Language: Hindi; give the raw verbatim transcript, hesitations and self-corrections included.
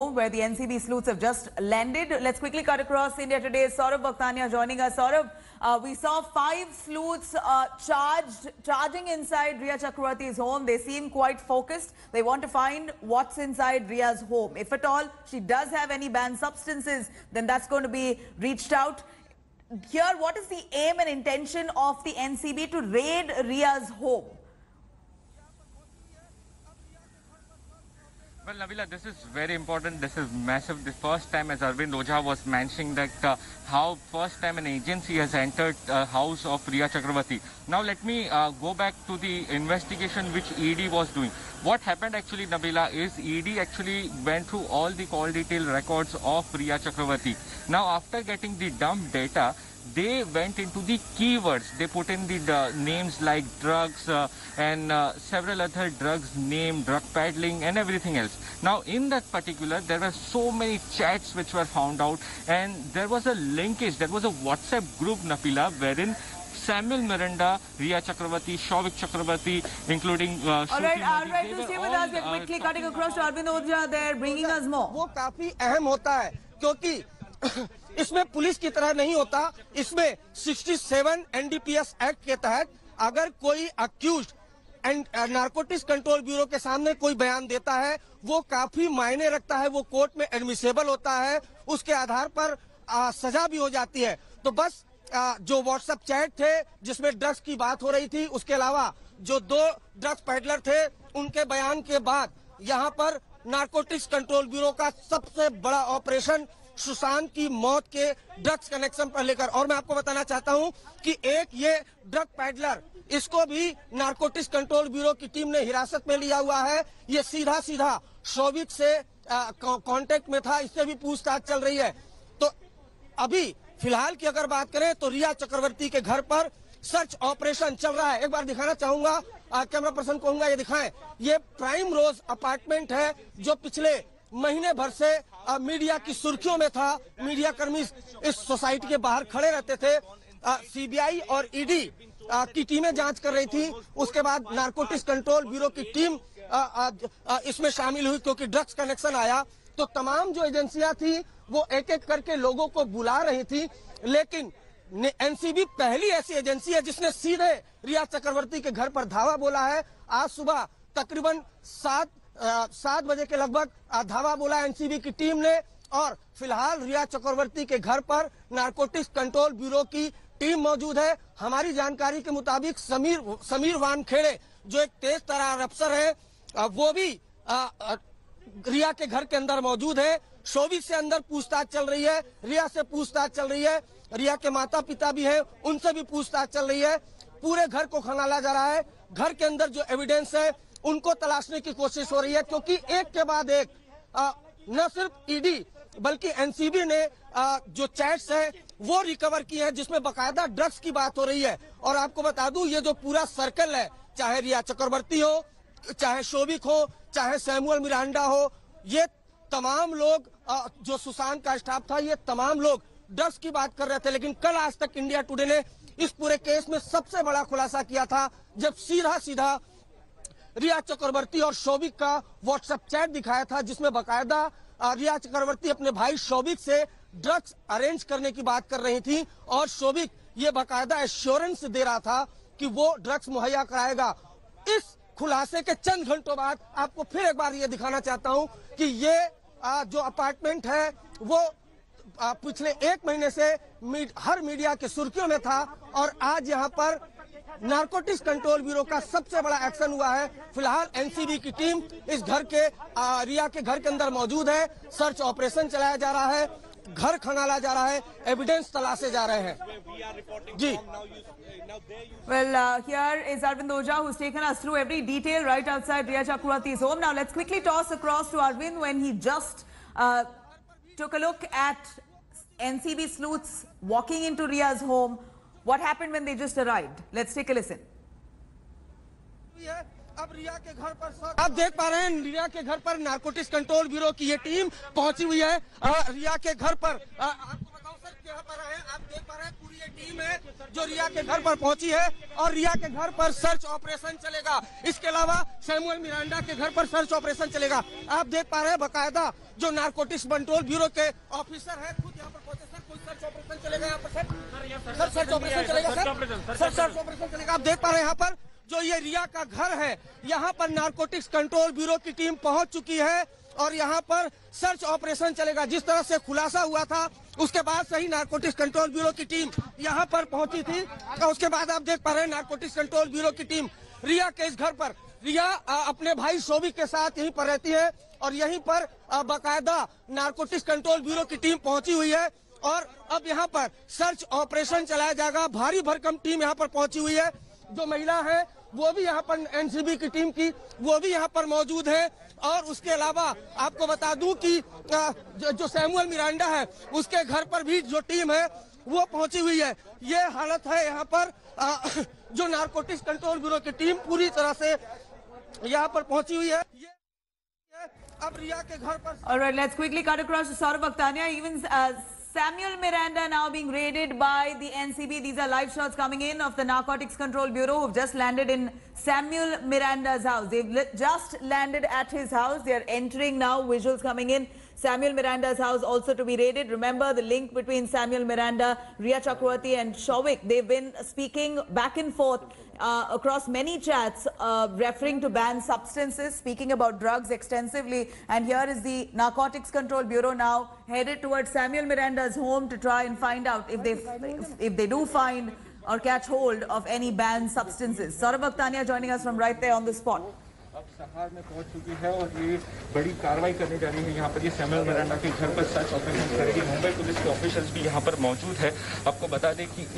Where the N C B sleuths have just landed. Let's quickly cut across India Today. Saurabh Bhaktania joining us. Saurabh, uh, we saw five sleuths uh, charged, charging inside Rhea Chakraborty's home. They seem quite focused. They want to find what's inside Rhea's home. If at all she does have any banned substances, then that's going to be reached out. Here, what is the aim and intention of the N C B to raid Rhea's home? Well, Nabila, this is very important. This is massive. The first time, as Arvind Ojha was mentioning, that uh, how first time an agency has entered the uh, house of Rhea Chakraborty. Now, let me uh, go back to the investigation which E D was doing. What happened actually, Nabila, is E D actually went through all the call detail records of Rhea Chakraborty. Now, after getting the dump data, they went into the keywords. They put in the, the names like drugs uh, and uh, several other drugs name, drug peddling and everything else. Now in that particular, there were so many chats which were found out, and there was a linkage. There was a WhatsApp group, Nabila, wherein Samuel Miranda, Rhea Chakraborty, Shovik Chakraborty, including... Uh, all right, all right, to stay with us. We're quickly cutting across to Arvind Ojha there, bringing us more. वो काफी अहम होता है, क्योंकि इसमें पुलिस की तरह नहीं होता. इसमें sixty-seven N D P S act के तहत अगर कोई accused and narcotics control bureau के सामने कोई बयान देता है, वो काफी मायने रखता है. वो कोर्ट में एडमिसेबल होता है, उसके आधार पर आ, सजा भी हो जाती है. तो बस आ, जो व्हाट्सएप चैट थे जिसमें ड्रग्स की बात हो रही थी, उसके अलावा जो दो ड्रग्स पेडलर थे उनके बयान के बाद यहाँ पर नारकोटिक्स कंट्रोल ब्यूरो का सबसे बड़ा ऑपरेशन सुशांत की मौत के ड्रग्स कनेक्शन पर लेकर. और मैं आपको बताना चाहता हूं कि एक ये ड्रग पैडलर, इसको भी नारकोटिक्स कंट्रोल ब्यूरो की टीम ने हिरासत में लिया हुआ है. ये सीधा सीधा शोविक से कांटेक्ट में था, इससे भी पूछताछ चल रही है. तो अभी फिलहाल की अगर बात करें तो रिया चक्रवर्ती के घर पर सर्च ऑपरेशन चल रहा है. एक बार दिखाना चाहूंगा, कैमरा पर्सन कहूंगा ये दिखाएं. ये प्राइम रोज अपार्टमेंट है जो पिछले महीने भर से आ, मीडिया की सुर्खियों में था. मीडिया कर्मी इस सोसाइटी के बाहर खड़े रहते थे. सीबीआई और ईडी की टीमें जांच कर रही थी. उसके बाद नारकोटिक्स कंट्रोल ब्यूरो की टीम आ, आ, आ, इसमें शामिल हुई क्योंकि ड्रग्स कनेक्शन आया. तो तमाम जो एजेंसियां थी वो एक एक करके लोगों को बुला रही थी, लेकिन एनसीबी पहली ऐसी एजेंसी है जिसने सीधे रिया चक्रवर्ती के घर पर धावा बोला है. आज सुबह तकरीबन सात सात बजे के लगभग धावा बोला एनसीबी की टीम ने, और फिलहाल रिया चक्रवर्ती के घर पर नारकोटिक्स कंट्रोल ब्यूरो की टीम मौजूद है. हमारी जानकारी के मुताबिक समीर समीर वानखेड़े, जो एक तेज तर्रार अफसर है, वो भी रिया के घर के अंदर मौजूद है. शोविक से अंदर पूछताछ चल रही है, रिया से पूछताछ चल रही है, रिया के माता पिता भी हैं, उनसे भी पूछताछ चल रही है. पूरे घर को खंगाला जा रहा है. घर के अंदर जो एविडेंस है उनको तलाशने की कोशिश हो रही है, क्योंकि एक के बाद एक आ, न सिर्फ ईडी बल्कि एनसीबी ने आ, जो चैट्स है वो रिकवर किए हैं जिसमें बकायदा ड्रग्स की बात हो रही है. और आपको बता दूं, ये जो पूरा सर्कल है, चाहे रिया चक्रवर्ती हो, चाहे शोविक हो, चाहे सैमुअल मिरांडा हो, ये तमाम लोग आ, जो सुशांत का स्टाफ था, ये तमाम लोग ड्रग्स की बात कर रहे थे. लेकिन कल आज तक इंडिया टुडे ने इस पूरे केस में सबसे बड़ा खुलासा किया था, जब सीधा सीधा रिया चक्रवर्ती और शोविक का व्हाट्सएप चैट दिखाया था, जिसमें बकायदा रिया चक्रवर्ती अपने भाई शोविक से ड्रग्स अरेंज करने की बात कर रही थी, और शोविक ये बकायदा एश्योरेंस दे रहा था कि वो ड्रग्स मुहैया कराएगा. इस खुलासे के चंद घंटों बाद आपको फिर एक बार ये दिखाना चाहता हूं कि ये जो अपार्टमेंट है वो पिछले एक महीने से हर मीडिया की सुर्खियों में था, और आज यहाँ पर नारकोटिक्स कंट्रोल ब्यूरो का सबसे बड़ा एक्शन हुआ है. फिलहाल एनसीबी की टीम इस घर के आ, रिया के घर के अंदर मौजूद है. सर्च ऑपरेशन चलाया जा रहा है, घर खंगाला जा रहा है, एविडेंस तलाशे जा रहे हैं. जी, well, uh, here is Arvind Ojha, who's taken us through every detail right outside Rhea Chakraborty's home. Now let's quickly toss across to Arvind when he just uh, took a look at N C B sleuths walking into Rhea's home. What happened when they just arrived? Let's take a listen. अब रिया के घर पर आप देख पा रहे हैं, रिया के घर पर नारकोटिक्स कंट्रोल ब्यूरो की ये टीम पहुंची हुई है. रिया के घर पर आपको बताऊं सर यहाँ पर आए, आप देख पा रहे हैं पूरी एक टीम है जो रिया के घर पर पहुंची है और रिया के घर पर सर्च ऑपरेशन चलेगा। इसके अलावा सैमुअल मिरांडा के घर पर सर्च ऑपरेशन चलेगा। आप देख पा रहे हैं बकायदा जो नारकोटिक्स कंट्रोल ब्यूरो के ऑफिसर है खुद यहाँ पर पहुंचे। सर, कोई सर्च ऑपरेशन चलेगा यहाँ पर? सर सर सर्च ऑपरेशन चलेगा सर सर सर्च ऑपरेशन चलेगा। आप देख पा रहे हैं यहाँ पर जो ये रिया का घर है, यहाँ पर नारकोटिक्स कंट्रोल ब्यूरो की टीम पहुँच चुकी है और यहाँ पर सर्च ऑपरेशन चलेगा। जिस तरह से खुलासा हुआ था उसके बाद सही नारकोटिक्स कंट्रोल ब्यूरो की टीम यहाँ पर पहुंची थी और उसके बाद आप देख पा रहे हैं नारकोटिक्स कंट्रोल ब्यूरो की टीम रिया के इस घर पर, रिया अपने भाई शोविक के साथ यहीं पर रहती है और यहीं पर बाकायदा नारकोटिक्स कंट्रोल ब्यूरो की टीम पहुंची हुई है और अब यहाँ पर सर्च ऑपरेशन चलाया जाएगा। भारी भरकम टीम यहाँ पर पहुंची हुई है। जो महिला है वो भी यहाँ पर एनसीबी की टीम की वो भी यहाँ पर मौजूद है और उसके अलावा आपको बता दूं कि जो सैमुअल मिरांडा है उसके घर पर भी जो टीम है वो पहुंची हुई है। ये हालत है यहाँ पर, जो नारकोटिक्स कंट्रोल ब्यूरो की टीम पूरी तरह से यहाँ पर पहुंची हुई है। ये अब रिया के घर पर। Alright, let's quickly cut across to Saurabh Bhaktania. Even Samuel Miranda now being raided by the N C B. These are live shots coming in of the Narcotics Control Bureau who've just landed in Samuel Miranda's house. They've just landed at his house. They're entering now. Visuals coming in. Samuel Miranda's house also to be raided. Remember the link between Samuel Miranda, Rhea Chakraborty and Shovik. They've been speaking back and forth uh, across many chats, uh, referring to banned substances, speaking about drugs extensively. And here is the Narcotics Control Bureau now headed towards Samuel Miranda's home to try and find out if they if, if they do find or catch hold of any banned substances. Saurabh Bhaktania joining us from right there on the spot. अब सहार में पहुंच चुकी है और ये बड़ी कार्रवाई करने जा रही है। यहाँ पर ये सैमुअल मिरांडा के घर पर सर्च ऑपरेशन करेगी। मुंबई पुलिस के ऑफिसर्स भी यहाँ पर मौजूद है। आपको बता दें कि